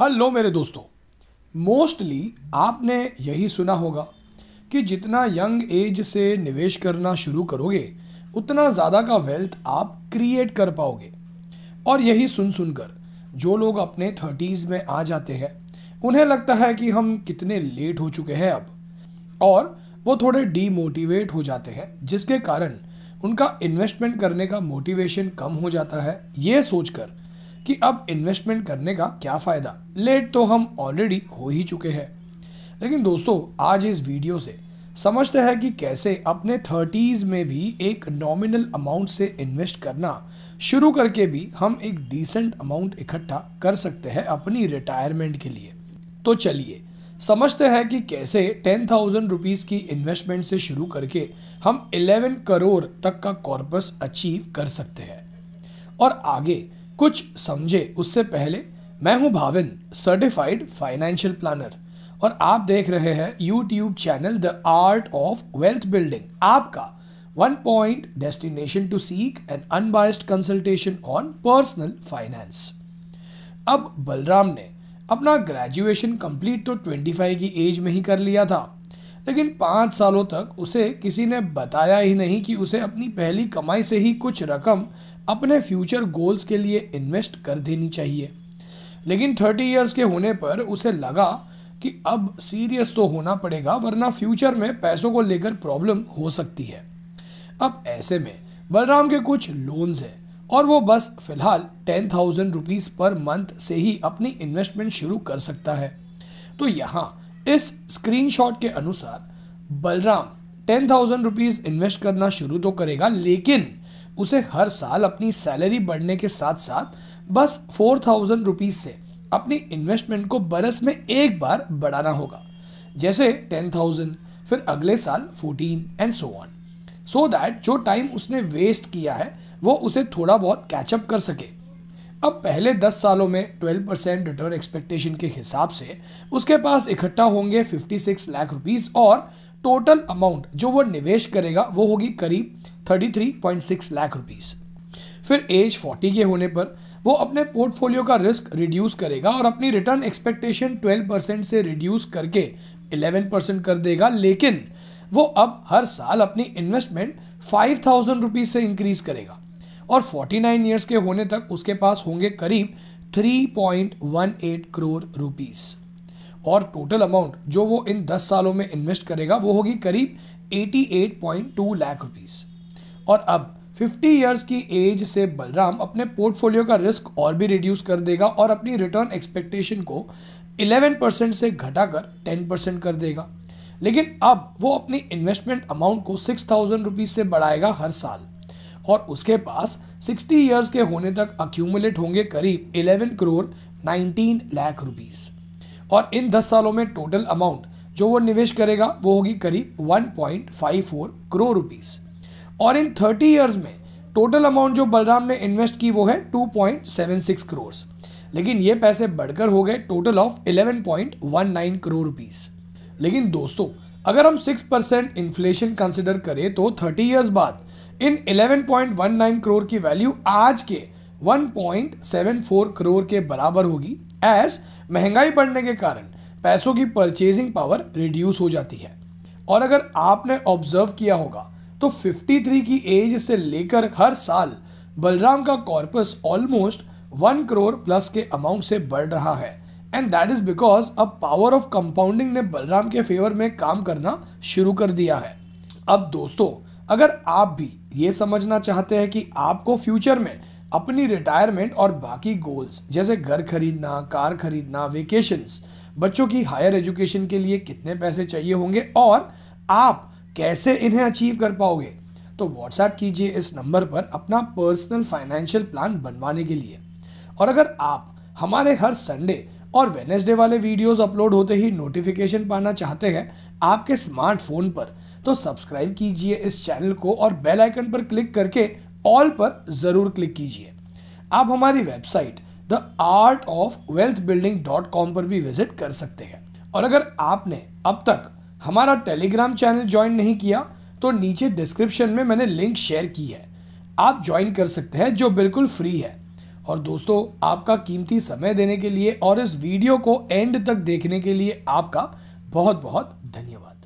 Hello मेरे दोस्तों, mostly आपने यही सुना होगा कि जितना यंग एज से निवेश करना शुरू करोगे उतना ज़्यादा का वेल्थ आप क्रिएट कर पाओगे। और यही सुनकर जो लोग अपने 30s में आ जाते हैं उन्हें लगता है कि हम कितने लेट हो चुके हैं अब, और वो थोड़े डीमोटिवेट हो जाते हैं, जिसके कारण उनका इन्वेस्टमेंट करने का मोटिवेशन कम हो जाता है, ये सोचकर कि अब इन्वेस्टमेंट करने का क्या फ़ायदा, लेट तो हम ऑलरेडी हो ही चुके हैं। लेकिन दोस्तों, आज इस वीडियो से समझते हैं कि कैसे अपने 30s में भी एक नॉमिनल अमाउंट से इन्वेस्ट करना शुरू करके भी हम एक डिसेंट अमाउंट इकट्ठा कर सकते हैं अपनी रिटायरमेंट के लिए। तो चलिए समझते हैं कि कैसे 10,000 रुपीज़ की इन्वेस्टमेंट से शुरू करके हम 11 करोड़ तक का कॉर्पस अचीव कर सकते हैं। और आगे कुछ समझे उससे पहले, मैं हूँ भावेन, सर्टिफाइड फाइनेंशियल प्लानर, और आप देख रहे हैं YouTube channel the art of wealth building, आपका 1 point destination to seek an unbiased consultation on personal finance. अब बलराम ने अपना ग्रेजुएशन कंप्लीट तो 25 की एज में ही कर लिया था, लेकिन 5 सालों तक उसे किसी ने बताया ही नहीं कि उसे अपनी पहली कमाई से ही कुछ रकम अपने फ्यूचर गोल्स के लिए इन्वेस्ट कर देनी चाहिए। लेकिन 30 ईयर्स के होने पर उसे लगा कि अब सीरियस तो होना पड़ेगा, वरना फ्यूचर में पैसों को लेकर प्रॉब्लम हो सकती है। अब ऐसे में बलराम के कुछ लोन्स हैं और वो बस फिलहाल 10,000 रुपीज़ पर मंथ से ही अपनी इन्वेस्टमेंट शुरू कर सकता है। तो यहाँ इस स्क्रीनशॉट के अनुसार बलराम 10,000 रुपीज़ इन्वेस्ट करना शुरू तो करेगा, लेकिन उसे हर साल अपनी सैलरी बढ़ने के साथ साथ बस 4,000 रुपीज़ से अपनी इन्वेस्टमेंट को बरस में एक बार बढ़ाना होगा, जैसे 10,000, फिर अगले साल 14 and so on, so that जो टाइम उसने वेस्ट किया है वो उसे थोड़ा बहुत कैचअप कर सके। अब पहले 10 सालों में 12% रिटर्न एक्सपेक्टेशन के हिसाब से उसके पास इकट्ठा होंगे 56 लाख रुपीस, और टोटल अमाउंट जो वो निवेश करेगा वो होगी करीब 33.6 लाख रुपीस। फिर एज 40 के होने पर वो अपने पोर्टफोलियो का रिस्क रिड्यूस करेगा और अपनी रिटर्न एक्सपेक्टेशन 12% से रिड्यूस करके 11% कर देगा, लेकिन वो अब हर साल अपनी इन्वेस्टमेंट 5,000 रुपीज़ से इंक्रीज़ करेगा। और 49 ईयर्स के होने तक उसके पास होंगे करीब 3.18 करोड़ रुपीस, और टोटल अमाउंट जो वो इन 10 सालों में इन्वेस्ट करेगा वो होगी करीब 88.2 लाख रुपीस। और अब 50 ईयर्स की एज से बलराम अपने पोर्टफोलियो का रिस्क और भी रिड्यूस कर देगा और अपनी रिटर्न एक्सपेक्टेशन को 11% से घटाकर 10% कर देगा, लेकिन अब वो अपनी इन्वेस्टमेंट अमाउंट को 6,000 रुपीज़ से बढ़ाएगा हर साल। और उसके पास 60 ईयर्स के होने तक अक्यूमुलेट होंगे करीब 11 करोड़ 19 लाख रुपीज़, और इन 10 सालों में टोटल अमाउंट जो वो निवेश करेगा वो होगी करीब 1.54 करोड़ रुपीज़। और इन 30 ईयर्स में टोटल अमाउंट जो बलराम ने इन्वेस्ट की वो है 2.76 करोड़, लेकिन ये पैसे बढ़कर हो गए टोटल ऑफ 11.19 करोड़ रुपीस। लेकिन दोस्तों, अगर हम 6% इन्फ्लेशन कंसिडर करें तो 30 ईयर्स बाद इन 11.19 करोड़ की वैल्यू आज के 1.74 करोड़ के बराबर होगी, एज महंगाई बढ़ने के कारण पैसों की परचेजिंग पावर रिड्यूस हो जाती है। और अगर आपने ऑब्जर्व किया होगा तो 53 की एज से लेकर हर साल बलराम का कॉर्पस ऑलमोस्ट 1 करोड़ प्लस के अमाउंट से बढ़ रहा है, एंड दैट इज बिकॉज अब पावर ऑफ कंपाउंडिंग ने बलराम के फेवर में काम करना शुरू कर दिया है। अब दोस्तों, अगर आप भी ये समझना चाहते हैं कि आपको फ्यूचर में अपनी रिटायरमेंट और बाकी गोल्स जैसे घर खरीदना, कार खरीदना, वेकेशंस, बच्चों की हायर एजुकेशन के लिए कितने पैसे चाहिए होंगे और आप कैसे इन्हें अचीव कर पाओगे, तो व्हाट्सएप कीजिए इस नंबर पर अपना पर्सनल फाइनेंशियल प्लान बनवाने के लिए। और अगर आप हमारे हर संडे और वेडनेसडे वाले वीडियोस अपलोड होते ही नोटिफिकेशन पाना चाहते हैं आपके स्मार्टफोन पर, तो सब्सक्राइब कीजिए इस चैनल को और बेल आइकन पर क्लिक करके ऑल पर ज़रूर क्लिक कीजिए। आप हमारी वेबसाइट theartofwealthbuilding.com पर भी विजिट कर सकते हैं। और अगर आपने अब तक हमारा टेलीग्राम चैनल ज्वाइन नहीं किया तो नीचे डिस्क्रिप्शन में मैंने लिंक शेयर की है, आप ज्वाइन कर सकते हैं, जो बिल्कुल फ्री है। और दोस्तों आपका कीमती समय देने के लिए और इस वीडियो को एंड तक देखने के लिए आपका बहुत बहुत धन्यवाद।